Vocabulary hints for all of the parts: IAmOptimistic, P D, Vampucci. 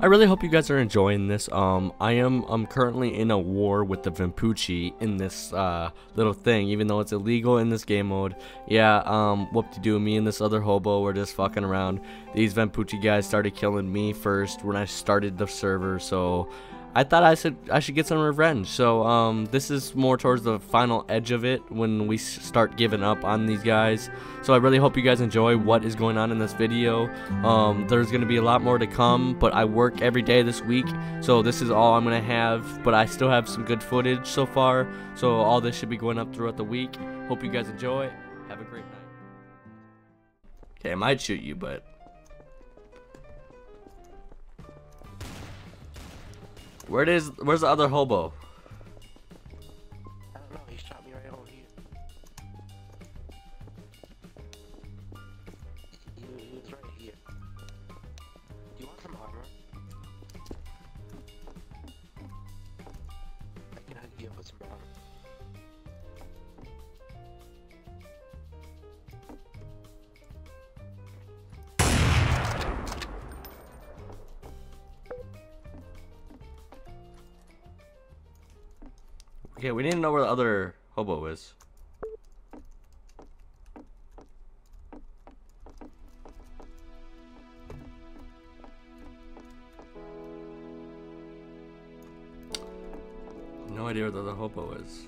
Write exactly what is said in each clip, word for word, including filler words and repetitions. I really hope you guys are enjoying this. Um, I am I'm currently in a war with the Vampucci in this uh, little thing, even though it's illegal in this game mode. Yeah, um, whoop-de-doo, me and this other hobo were just fucking around. These Vampucci guys started killing me first when I started the server, so I thought I should I should get some revenge. So um, this is more towards the final edge of it when we start giving up on these guys. So I really hope you guys enjoy what is going on in this video. Um, there's gonna be a lot more to come, but I work every day this week, so this is all I'm gonna have. But I still have some good footage so far, so all this should be going up throughout the week. Hope you guys enjoy. Have a great night. Okay, I might shoot you, but Where is, where's the other hobo? I don't know, he shot me right over here. He, he was right here. Do you want some armor? I can hook you up with some armor. Okay, we didn't know where the other hobo is. No idea where the other hobo is.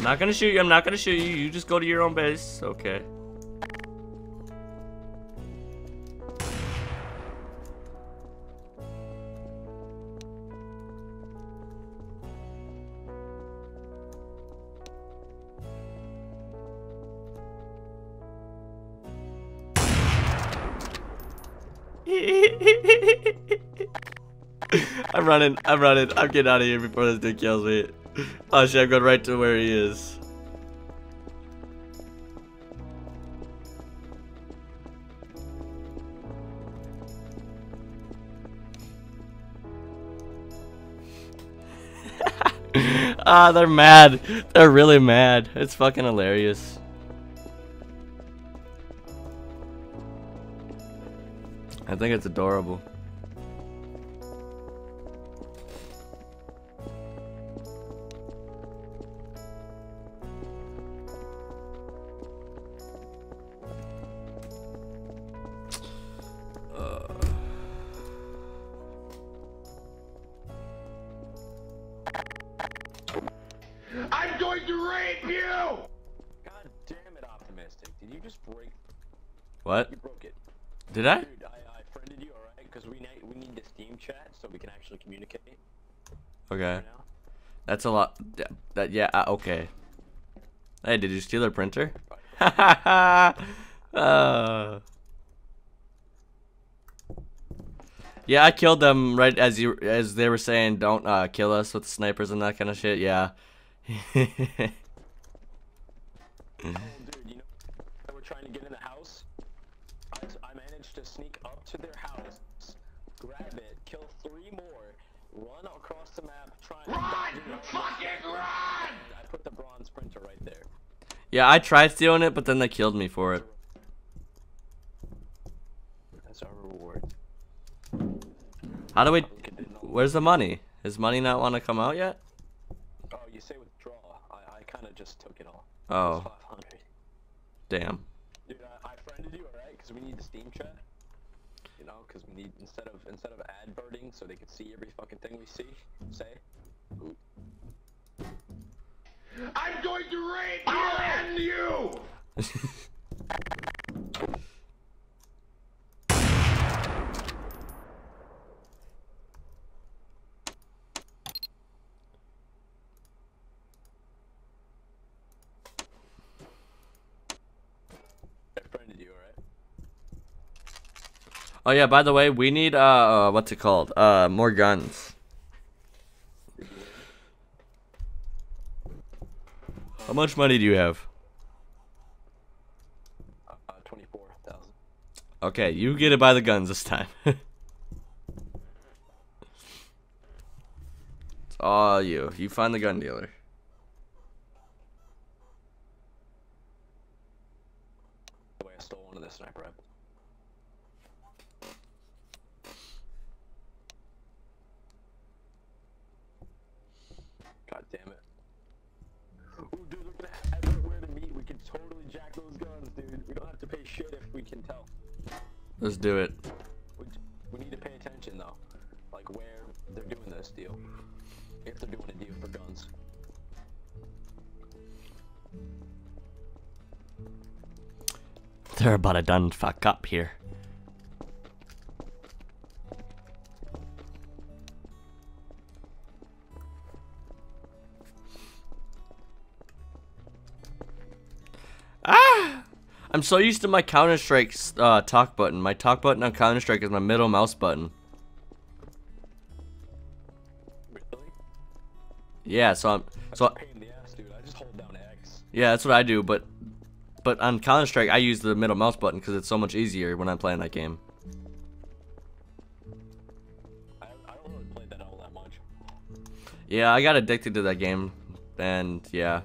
I'm not gonna shoot you, I'm not gonna shoot you, you just go to your own base. Okay. I'm running, I'm running, I'm getting out of here before this dude kills me. Oh shit, I'm going right to where he is. Ah, they're mad. They're really mad. It's fucking hilarious. I think it's adorable. I'm going to rape you! God damn it, Optimistic. Did you just break? What? You broke it. Did I? Dude, I, I friended you, alright? Because we, we need the Steam chat so we can actually communicate. Okay. Right, that's a lot. That, that yeah, uh, okay. Hey, did you steal their printer? Ha ha ha! Yeah, I killed them right as you as they were saying, don't uh, kill us with the snipers and that kind of shit. Yeah. Oh, dude, you know, they were trying to get in the house. I, I managed to sneak up to their house, grab it, kill three more, run across the map, try and run, fucking run! I put the bronze printer right there. Yeah, I tried stealing it, but then they killed me for it. That's our reward. How do we? Where's the money? Is money not want to come out yet? Oh, you say withdraw. I, I kind of just took it all. Oh. It damn. Dude, I, I friended you, alright? Because we need the Steam chat. You know, because we need instead of instead of adverting, so they could see every fucking thing we see. Say. Ooh. I'm going to rape you. I'll end you. Oh yeah, by the way, we need, uh, what's it called? Uh, more guns. much money do you have? Uh, twenty-four thousand. Okay, you get it by the guns this time. It's all you. You find the gun dealer. Boy, I stole one of the sniper rifles. God damn it. Ooh, dude, we're gonna have everywhere to meet. We can totally jack those guns, dude. We don't have to pay shit if we can tell. Let's do it. We, we need to pay attention, though. Like, where they're doing this deal. If they're doing a deal for guns. They're about to done fuck up here. I'm so used to my Counter-Strike uh, talk button. My talk button on Counter-Strike is my middle mouse button. Really? Yeah, so I'm so that's a pain in the ass, dude. I just hold down X. Yeah, that's what I do, but but on Counter-Strike I use the middle mouse button because it's so much easier when I'm playing that game. I, I don't really play that all that much. Yeah, I got addicted to that game, and yeah.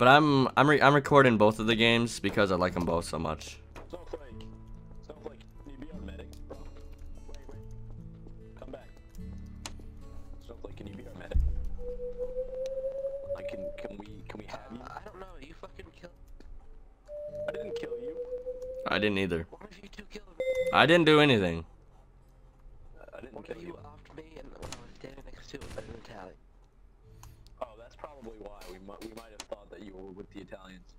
But I'm I'm re I'm recording both of the games because I like them both so much. Snowflake, Snowflake, you be our medic, bro. Wait, wait, come back. Snowflake, can you be our medic? Like, can can we can we have you? I don't know. You fucking killed. I didn't kill you. I didn't either. Why did you two kill me? I didn't do anything. Uh, I didn't Why kill you. After me and when I was standing next to it, I didn't tally. Oh, that's probably why we might we might have. You were with the Italians.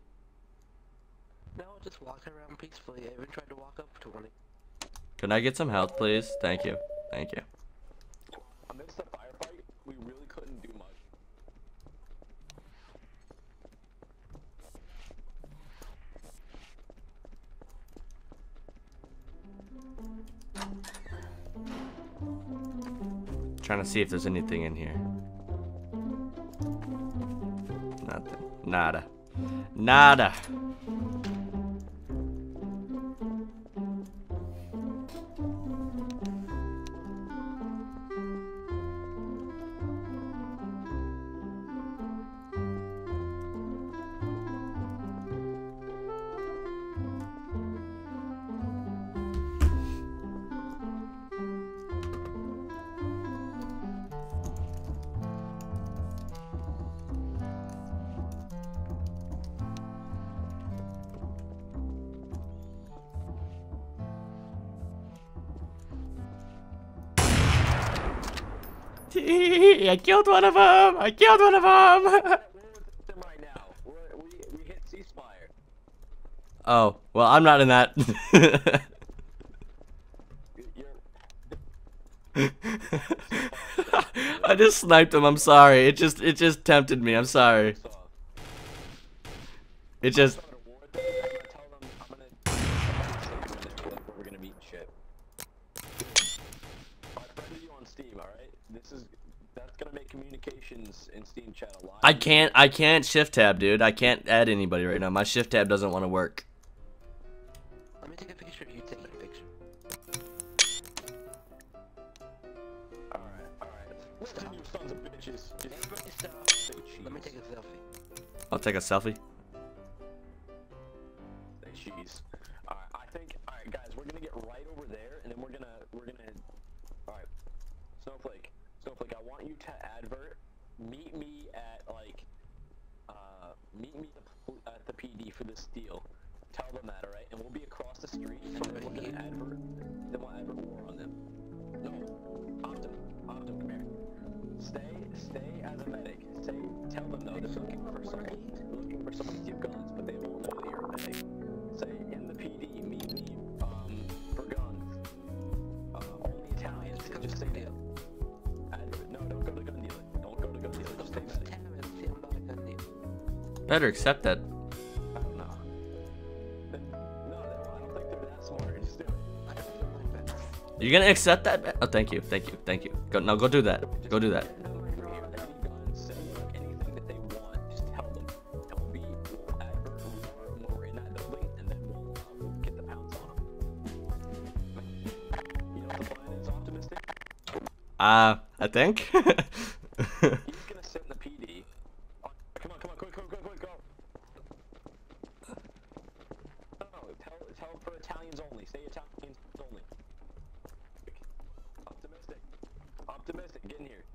No, just walking around peacefully. I even tried to walk up to one. Can I get some health, please? Thank you. Thank you. Amidst the firefight, we really couldn't do much. Trying to see if there's anything in here. Nothing. Nada. Nada. I killed one of them! I killed one of them! Oh, well, I'm not in that. I just sniped him, I'm sorry. It just it just tempted me, I'm sorry. It just I can't I can't shift tab, dude. I can't add anybody right now. My shift tab doesn't want to work. Let me take a picture. You take a picture. Alright, alright. Listen, you sons of bitches. Everybody stop. Let me take a selfie. I'll take a selfie. Say cheese. Alright, I think alright guys, we're gonna get right over there and then we're gonna we're gonna alright. Snowflake. Snowflake, I want you to advert. Meet me at like, uh, meet me at the P D for this deal. Tell them that, alright? And we'll be across the street. And then we'll get an advert. Then we'll advert war on them. No, Optum, Optum, come here. Stay, stay as a medic. Stay, tell them though. They're looking for someone. Looking for someone to give guns, but they won't know that you're a medic. Say in the P D, meet me um for guns. Uh, only Italians. Just say deal. Better accept that. I don't know. No, I don't think they're that smart. Just do it. I don't feel like that. You're gonna accept that? Oh, thank you, thank you, thank you. Go, no, go do that. Go do that. Anything that they want, Uh, I think. He's gonna sit in the P D. Oh, come on, come on, quick, quick, quick, quick, go! No, no, it's held, it's held for Italians only. Say Italians only. Optimistic. Optimistic, get in here.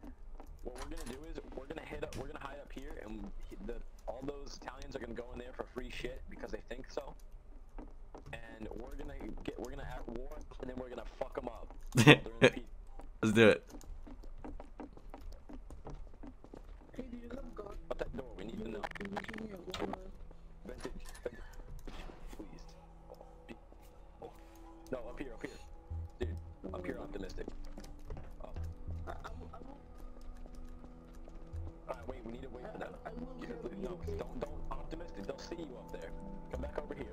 What we're gonna do is we're gonna hit up, we're gonna hide up here, and the, all those Italians are gonna go in there for free shit because they think so. And we're gonna get, we're gonna at war, and then we're gonna fuck them up. While they're in P D. Let's do it. Shut that door, we need to know. Vintage, vintage. Please. Oh. No, up here, up here. Dude, up here, optimistic. Oh. Alright, wait, we need to wait for that. No, don't, don't, optimistic, they'll see you up there. Come back over here.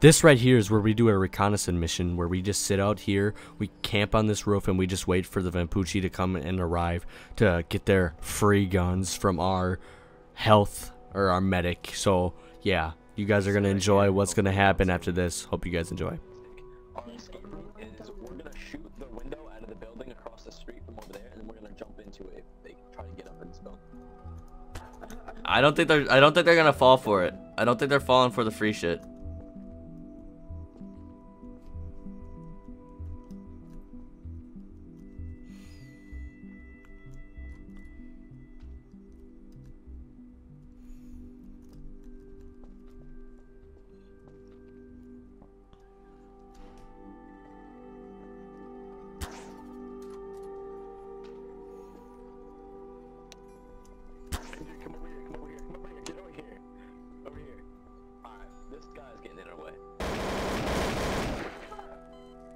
This right here is where we do a reconnaissance mission, where we just sit out here, we camp on this roof, and we just wait for the Vampucci to come and arrive to get their free guns from our health, or our medic. So, yeah, you guys are going to enjoy what's going to happen after this. Hope you guys enjoy. Our escape route is we're going to shoot the window out of the building across the street from over there, and then we're going to jump into it if they try to get up in this building. I don't think they're, I don't think they're going to fall for it. I don't think they're falling for the free shit.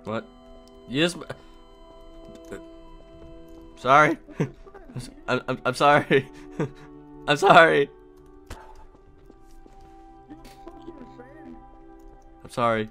What? You just... Sorry. I'm, I'm, I'm sorry. I'm sorry. I'm sorry.